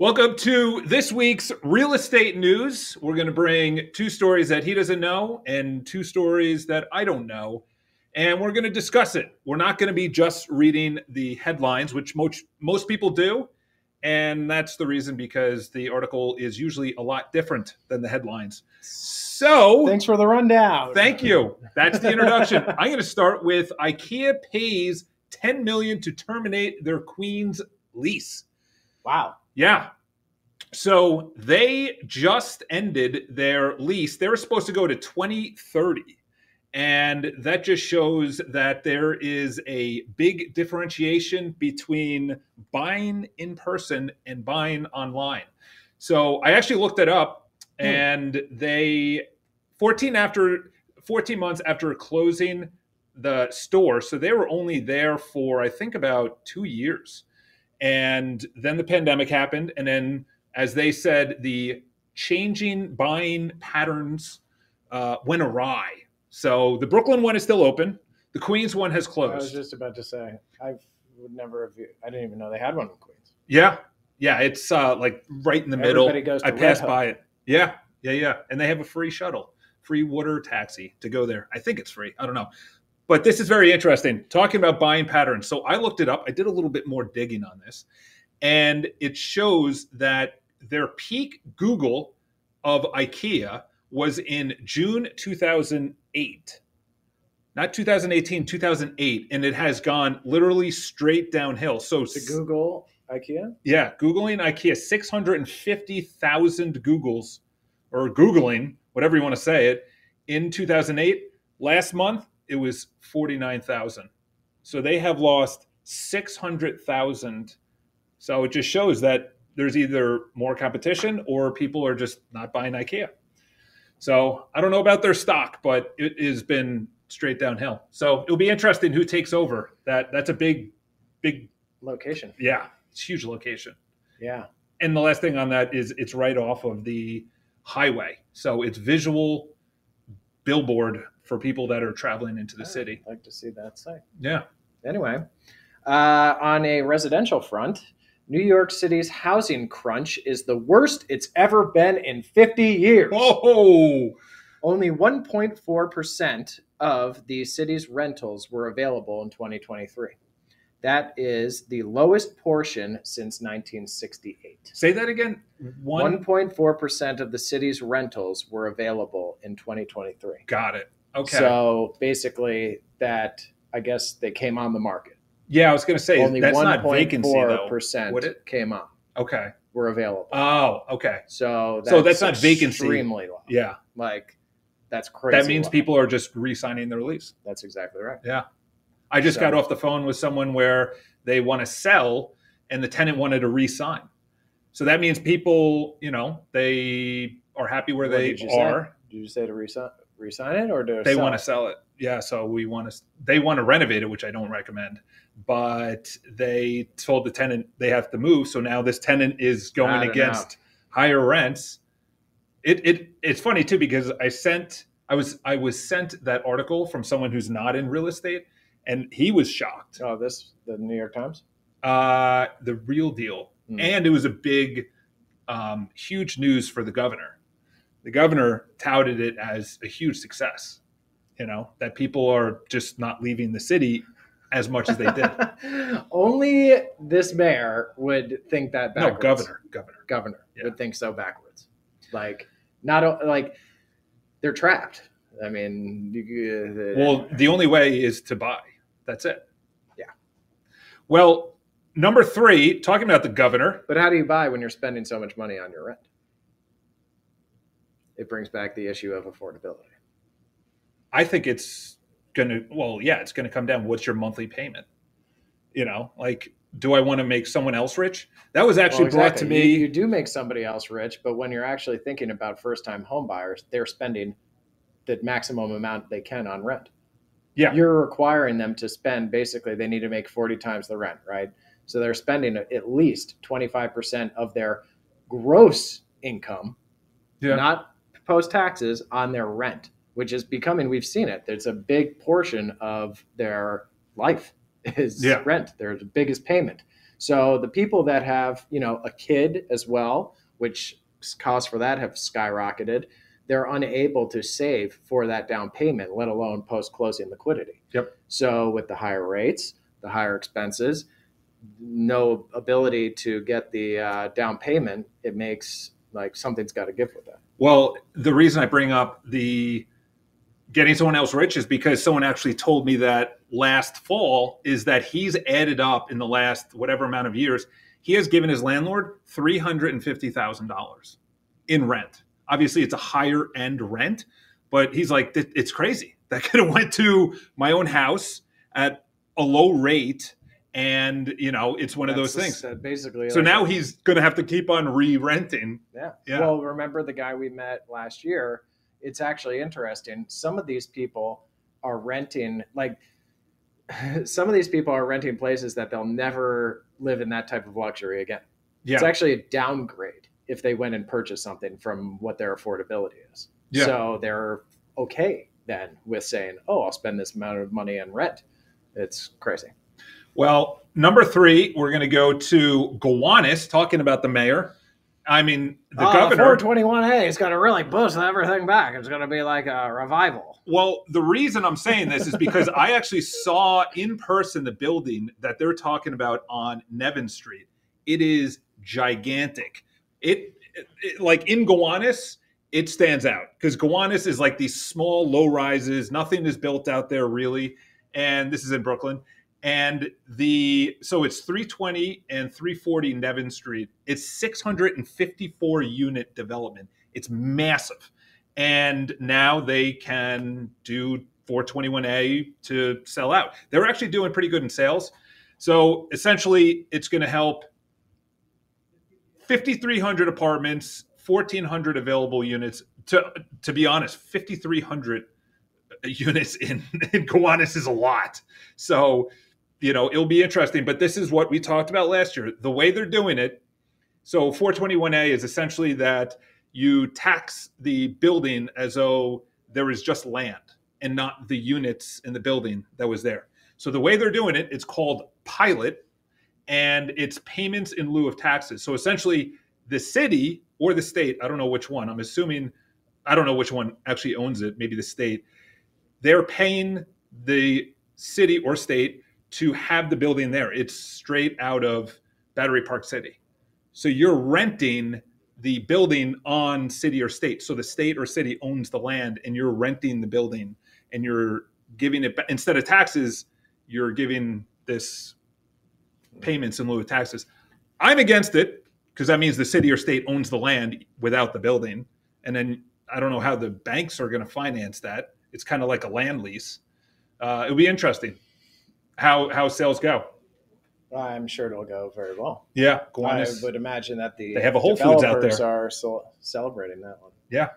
Welcome to this week's real estate news. We're going to bring two stories that he doesn't know and two stories that I don't know, and we're going to discuss it. We're not going to be just reading the headlines, which most people do, and that's the reason because the article is usually a lot different than the headlines. So thanks for the rundown. Thank you. That's the introduction. I'm going to start with IKEA pays $10 million to terminate their Queens lease. Wow. Yeah. So they just ended their lease. They were supposed to go to 2030. And that just shows that there is a big differentiation between buying in person and buying online. So I actually looked it up, and they 14 months after closing the store. So they were only there for, I think, about 2 years. And then the pandemic happened. And then, as they said, the changing buying patterns went awry. So the Brooklyn one is still open. The Queens one has closed. I was just about to say, I would never have, I didn't even know they had one in Queens. Yeah. Yeah. It's like right in the middle. Everybody goes to I passed by it. Yeah. Yeah. Yeah. And they have a free shuttle, free water taxi to go there. I think it's free. I don't know. But this is very interesting, talking about buying patterns. So I looked it up. I did a little bit more digging on this. And it shows that their peak Google of IKEA was in June 2008. Not 2018, 2008. And it has gone literally straight downhill. So to Google IKEA? Yeah, Googling IKEA. 650,000 Googles, or Googling, whatever you want to say it, in 2008. Last month, it was 49,000. So they have lost 600,000. So it just shows that there's either more competition or people are just not buying IKEA. So I don't know about their stock, but it has been straight downhill. So it'll be interesting who takes over. That's a big, big location. Yeah, it's a huge location. Yeah. And the last thing on that is it's right off of the highway. So it's visual billboard for people that are traveling into the city. I'd like to see that site. Yeah. Anyway, on a residential front, New York City's housing crunch is the worst it's ever been in 50 years. Whoa! Only 1.4% of the city's rentals were available in 2023. That is the lowest portion since 1968. Say that again. 1.4% of the city's rentals were available in 2023. Got it. Okay. So basically that, I guess, they came on the market. Yeah, I was going to say, only that's not vacancy, though. 1.4% came on. Okay. Were available. Oh, okay. So that's not vacancy. Extremely low. Yeah. Like, that's crazy. That means people are just re-signing their lease. That's exactly right. Yeah. I just got off the phone with someone where they want to sell and the tenant wanted to re-sign. So that means people, you know, they are happy where they are. Did you say to re-sign it or to sell? They want to sell it. Yeah. So they want to renovate it, which I don't recommend, but they told the tenant they have to move. So now this tenant is going against higher rents. It's funny too, because I was sent that article from someone who's not in real estate. And he was shocked. Oh, the New York Times? The Real Deal. Mm. And it was a big, huge news for the governor. The governor touted it as a huge success, you know, that people are just not leaving the city as much as they did. Only this mayor would think that backwards. No, governor yeah. would think so backwards. Like, not like they're trapped. I mean, well, the only way is to buy. That's it. Yeah. Well, number three, talking about the governor. But how do you buy when you're spending so much money on your rent? It brings back the issue of affordability. I think it's going to, it's going to come down. What's your monthly payment? You know, like, do I want to make someone else rich? That was actually brought to me. You do make somebody else rich, but when you're actually thinking about first-time home buyers, they're spending the maximum amount they can on rent. Yeah. You're requiring them to spend, basically they need to make 40 times the rent, right? So they're spending at least 25% of their gross income, not post-taxes, on their rent, which is becoming, we've seen it. It's a big portion of their life is rent. They're the biggest payment. So the people that have, you know, a kid as well, which costs for that have skyrocketed, they're unable to save for that down payment, let alone post-closing liquidity. Yep. So with the higher rates, the higher expenses, no ability to get the down payment, it makes like something's got to give with that. Well, the reason I bring up the getting someone else rich is because someone actually told me that last fall is that he's added up in the last whatever amount of years, he has given his landlord $350,000 in rent. Obviously, it's a higher end rent, but he's like, it's crazy. That could have went to my own house at a low rate. And, you know, it's one of those things. Basically, so like, now he's going to have to keep on re-renting. Yeah. Well, remember the guy we met last year? It's actually interesting. Some of these people are renting, like some of these people are renting places that they'll never live in that type of luxury again. Yeah. It's actually a downgrade if they went and purchased something from what their affordability is. Yeah. So they're okay then with saying, oh, I'll spend this amount of money on rent. It's crazy. Well, number three, we're going to go to Gowanus, talking about the mayor. I mean, the governor. 421a is going to really boost everything back. It's going to be like a revival. Well, the reason I'm saying this is because I actually saw in person the building that they're talking about on Nevins Street. It is gigantic. It like in Gowanus, it stands out because Gowanus is like these small low rises. Nothing is built out there really. And this is in Brooklyn. And so it's 320 and 340 Nevins Street. It's 654 unit development. It's massive. And now they can do 421A to sell out. They're actually doing pretty good in sales. So essentially it's going to help 5,300 apartments, 1,400 available units. To be honest, 5,300 units in Gowanus is a lot. So, you know, it'll be interesting, but this is what we talked about last year, the way they're doing it. So 421A is essentially that you tax the building as though there is just land and not the units in the building that was there. So the way they're doing it, it's called pilot and it's payments in lieu of taxes. So essentially the city or the state, I don't know which one, I'm assuming, I don't know which one actually owns it, maybe the state, they're paying the city or state to have the building there. It's straight out of Battery Park City. So you're renting the building on city or state. So the state or city owns the land and you're renting the building and you're giving it, instead of taxes, you're giving this payments in lieu of taxes. I'm against it because that means the city or state owns the land without the building. And then I don't know how the banks are going to finance that. It's kind of like a land lease. It'll be interesting how sales go. I'm sure it'll go very well. Yeah. Gowanus, I would imagine that they have a Whole Foods out there. Are celebrating that one. Yeah.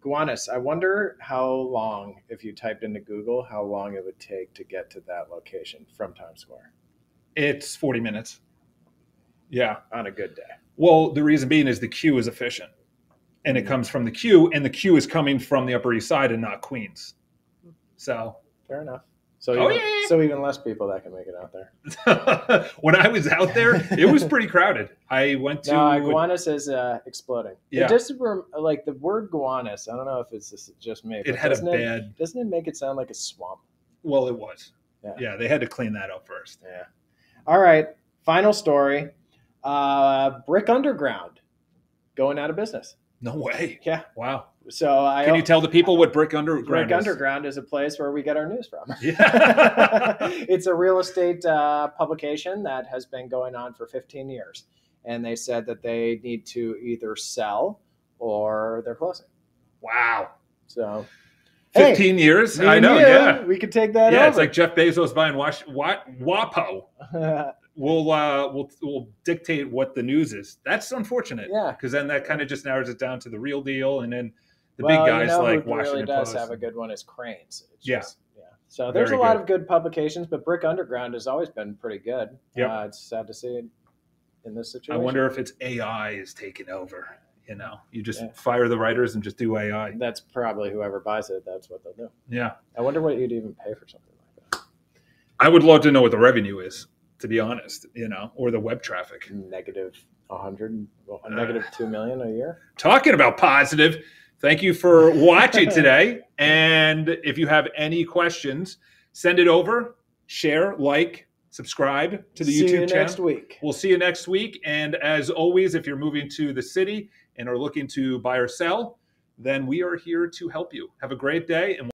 Gowanus, I wonder how long, if you typed into Google, how long it would take to get to that location from Times Square. It's 40 minutes. Yeah. On a good day. Well, the reason being is the queue is efficient. And it comes from the queue, and the queue is coming from the Upper East Side and not Queens. So fair enough. So even less people that can make it out there. When I was out there, it was pretty crowded. I went to Gowanus is exploding. Yeah, it just like the word Gowanus. I don't know if it's just me. It had a bad. Doesn't it make it sound like a swamp? Well, it was. Yeah, they had to clean that up first. Yeah. All right. Final story. Brick Underground going out of business. No way. Yeah. Wow. So can you tell the people what Brick Underground is? Brick Underground is a place where we get our news from. Yeah. It's a real estate publication that has been going on for 15 years. And they said that they need to either sell or they're closing. Wow. So 15 years? I know. Yeah. We could take that over. Yeah, it's like Jeff Bezos buying WAPO. We'll dictate what the news is. That's unfortunate. Yeah, because then that kind of just narrows it down to the real deal, and then the big guys like Washington Post. Really does have a good one is Cranes. So there's a lot of good publications, but Brick Underground has always been pretty good. Yeah, it's sad to see it in this situation. I wonder if it's AI is taking over. You know, you just fire the writers and just do AI. That's probably whoever buys it. That's what they'll do. Yeah. I wonder what you'd even pay for something like that. I would love to know what the revenue is. to be honest, you know, or the web traffic. -100, -2 million a year. Talking about positive. Thank you for watching today. And if you have any questions, send it over, share, like, subscribe to the YouTube channel. See you next week. We'll see you next week. And as always, if you're moving to the city and are looking to buy or sell, then we are here to help you. Have a great day. And